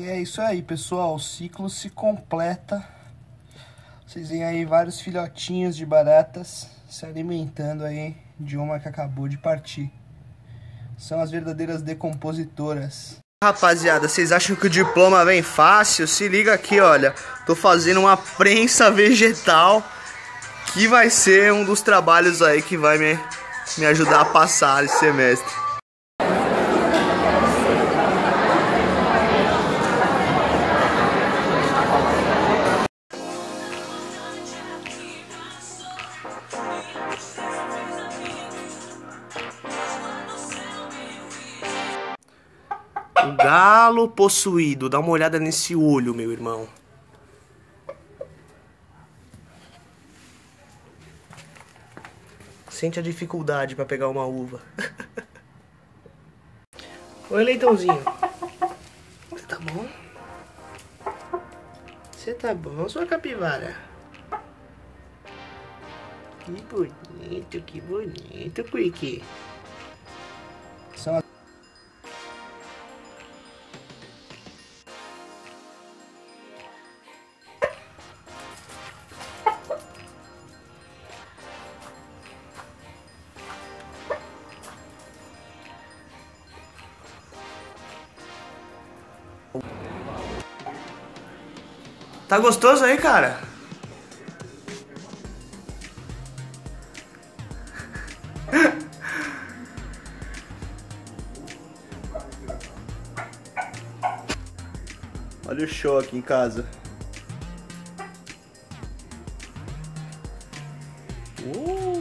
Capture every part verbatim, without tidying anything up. E é isso aí, pessoal. O ciclo se completa. Vocês veem aí vários filhotinhos de baratas se alimentando aí de uma que acabou de partir. São as verdadeiras decompositoras. Rapaziada, vocês acham que o diploma vem fácil? Se liga aqui, olha. Tô fazendo uma prensa vegetal, que vai ser um dos trabalhos aí que vai me, me ajudar a passar esse semestre. O galo possuído, dá uma olhada nesse olho, meu irmão. Sente a dificuldade pra pegar uma uva. Oi, leitãozinho. Você tá bom? Você tá bom, sua capivara? Que bonito, que bonito, porque... Só... Tá gostoso aí, cara? Olha o show aqui em casa. Uh!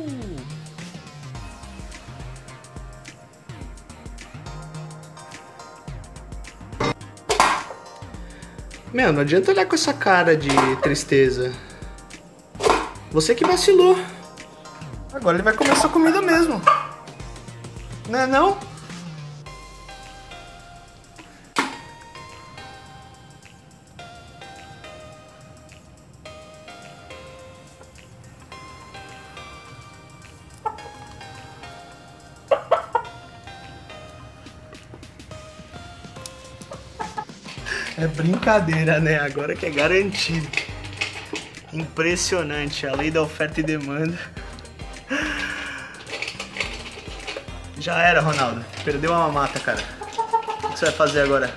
Meu, não adianta olhar com essa cara de tristeza. Você que vacilou. Agora ele vai comer sua comida mesmo. Não é não? É brincadeira, né? Agora que é garantido. Impressionante, a lei da oferta e demanda. Já era, Ronaldo. Perdeu a mamata, cara. O que você vai fazer agora?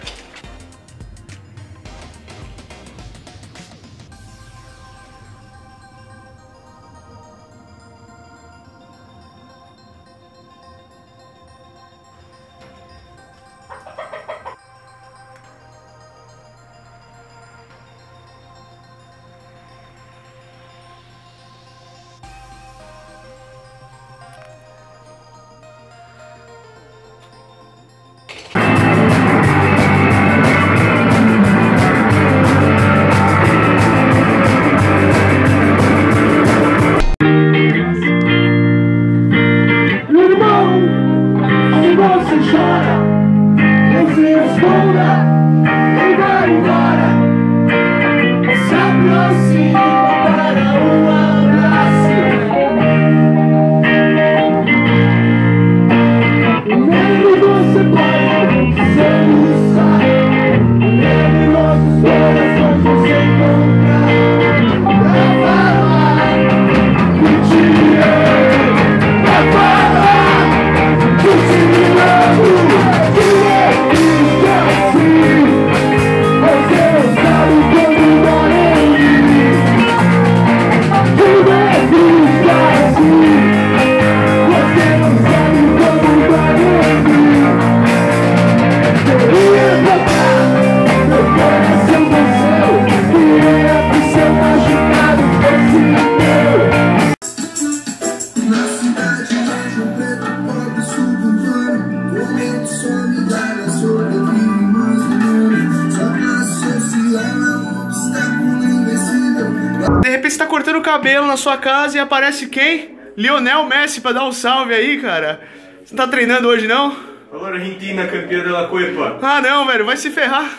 Cabelo na sua casa e aparece quem? Lionel Messi pra dar um salve aí, cara. Você não tá treinando hoje, não? Alô, Argentina, campeã da Copa. Ah, não, velho. Vai se ferrar.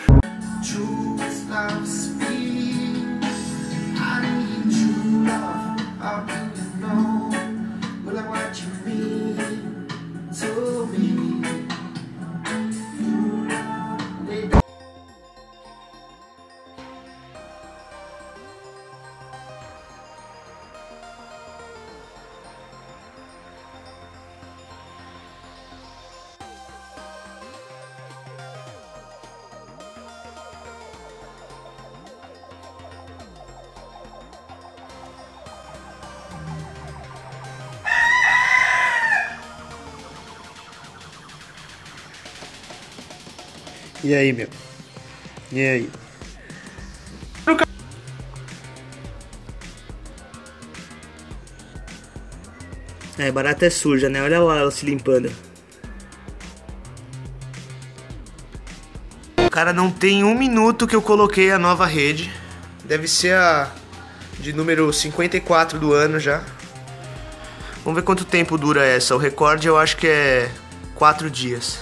E aí, meu? E aí? É, barata é suja, né? Olha lá ela se limpando. Cara, não tem um minuto que eu coloquei a nova rede. Deve ser a de número cinquenta e quatro do ano já. Vamos ver quanto tempo dura essa. O recorde eu acho que é quatro dias.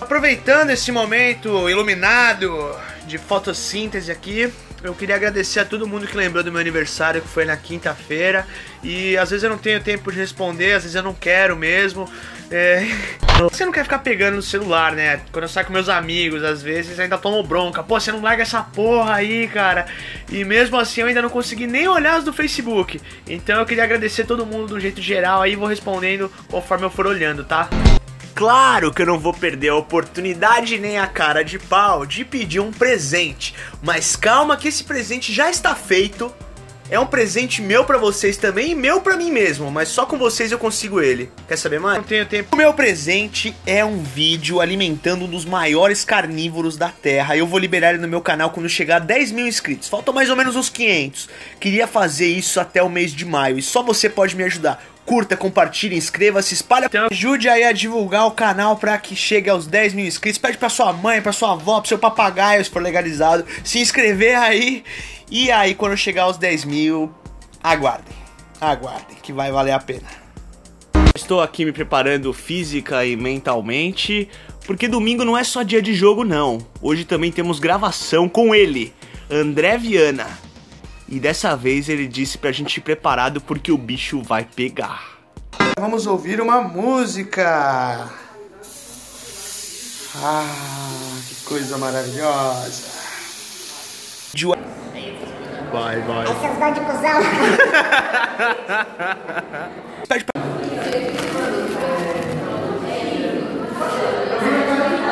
Aproveitando esse momento iluminado de fotossíntese aqui, eu queria agradecer a todo mundo que lembrou do meu aniversário, que foi na quinta-feira. E às vezes eu não tenho tempo de responder, às vezes eu não quero mesmo. É... Você não quer ficar pegando no celular, né? Quando eu saio com meus amigos, às vezes ainda tomo bronca. Pô, você não larga essa porra aí, cara. E mesmo assim eu ainda não consegui nem olhar as do Facebook. Então eu queria agradecer todo mundo de um jeito geral. Aí vou respondendo conforme eu for olhando, tá? Claro que eu não vou perder a oportunidade nem a cara de pau de pedir um presente. Mas calma que esse presente já está feito. É um presente meu pra vocês também e meu pra mim mesmo. Mas só com vocês eu consigo ele. Quer saber mais? Não tenho tempo. O meu presente é um vídeo alimentando um dos maiores carnívoros da Terra. Eu vou liberar ele no meu canal quando chegar a dez mil inscritos. Faltam mais ou menos uns quinhentos. Queria fazer isso até o mês de maio. E só você pode me ajudar. Curta, compartilha, inscreva-se, espalha. Então, ajude aí a divulgar o canal pra que chegue aos dez mil inscritos. Pede pra sua mãe, pra sua avó, pro seu papagaio, se for legalizado. Se inscrever aí. E aí, quando chegar aos dez mil, aguardem. Aguardem, que vai valer a pena. Estou aqui me preparando física e mentalmente, porque domingo não é só dia de jogo, não. Hoje também temos gravação com ele, André Viana. E dessa vez ele disse pra gente ir preparado porque o bicho vai pegar. Vamos ouvir uma música. Ah, que coisa maravilhosa. Vai, vai. Essas vão de cuzão. Pede pra...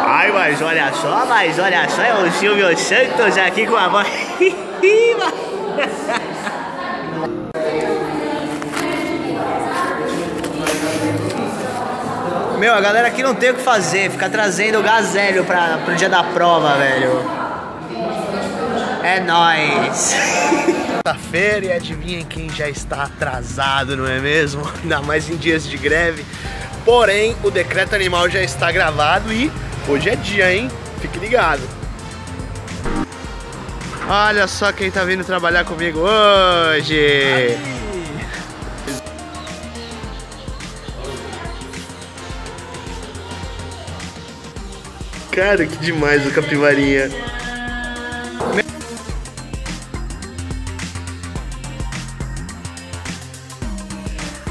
Ai, mas olha só, mas olha só, é o Silvio Santos aqui com a voz. Meu, a galera aqui não tem o que fazer, fica trazendo o gazélio pra, pro dia da prova, velho. É nóis. Sexta-feira e adivinha quem já está atrasado, não é mesmo? Ainda mais em dias de greve. Porém, o decreto animal já está gravado e hoje é dia, hein? Fique ligado. Olha só quem tá vindo trabalhar comigo hoje! Cara, que demais o capivarinha!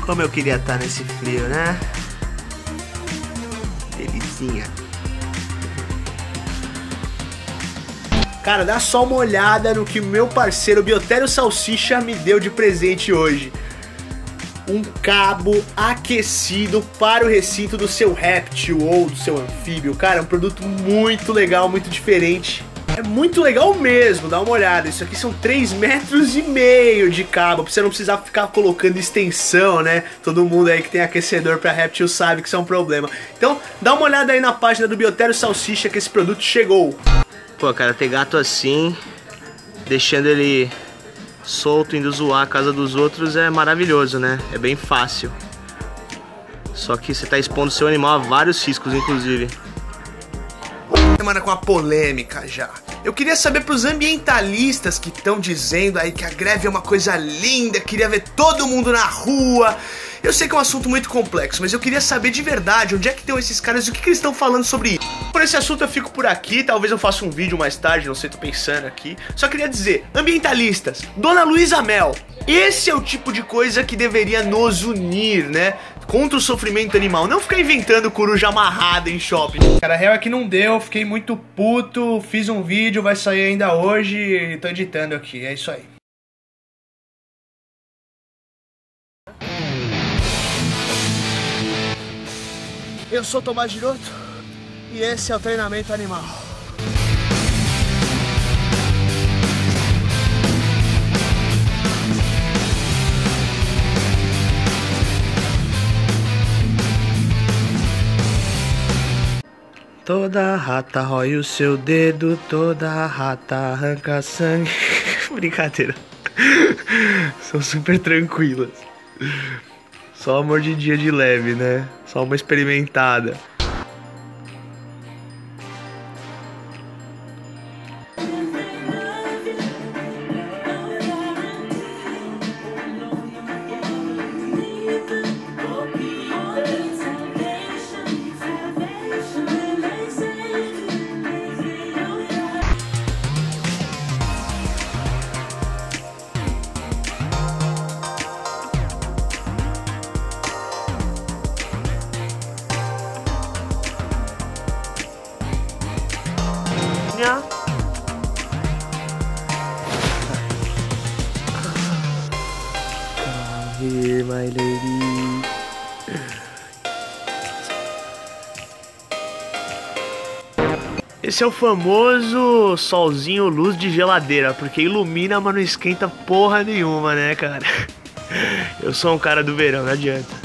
Como eu queria estar nesse frio, né? Delicinha! Cara, dá só uma olhada no que meu parceiro Biotério Salsicha me deu de presente hoje. Um cabo aquecido para o recinto do seu réptil ou do seu anfíbio. Cara, é um produto muito legal, muito diferente. É muito legal mesmo, dá uma olhada. Isso aqui são três metros e meio de cabo, pra você não precisar ficar colocando extensão, né? Todo mundo aí que tem aquecedor pra réptil sabe que isso é um problema. Então, dá uma olhada aí na página do Biotério Salsicha que esse produto chegou. Pô, cara, ter gato assim, deixando ele solto, indo zoar a casa dos outros é maravilhoso, né? É bem fácil. Só que você tá expondo seu animal a vários riscos, inclusive. Semana com a polêmica já. Eu queria saber pros ambientalistas que estão dizendo aí que a greve é uma coisa linda, queria ver todo mundo na rua. Eu sei que é um assunto muito complexo, mas eu queria saber de verdade onde é que estão esses caras e o que, que eles estão falando sobre isso. Por esse assunto eu fico por aqui, talvez eu faça um vídeo mais tarde, não sei, tô pensando aqui. Só queria dizer, ambientalistas, Dona Luísa Mel, esse é o tipo de coisa que deveria nos unir, né? Contra o sofrimento animal, não ficar inventando coruja amarrada em shopping. Cara, a real é que não deu, fiquei muito puto, fiz um vídeo, vai sair ainda hoje, tô editando aqui, é isso aí. Eu sou Tomás Giroto e esse é o treinamento animal. Toda rata rói o seu dedo, toda rata arranca sangue. Brincadeira. São super tranquilas. Só uma mordidinha de leve, né? Só uma experimentada. Here, my lady. Esse é o famoso solzinho luz de geladeira, porque ilumina, mas não esquenta porra nenhuma, né, cara? Eu sou um cara do verão, não adianta.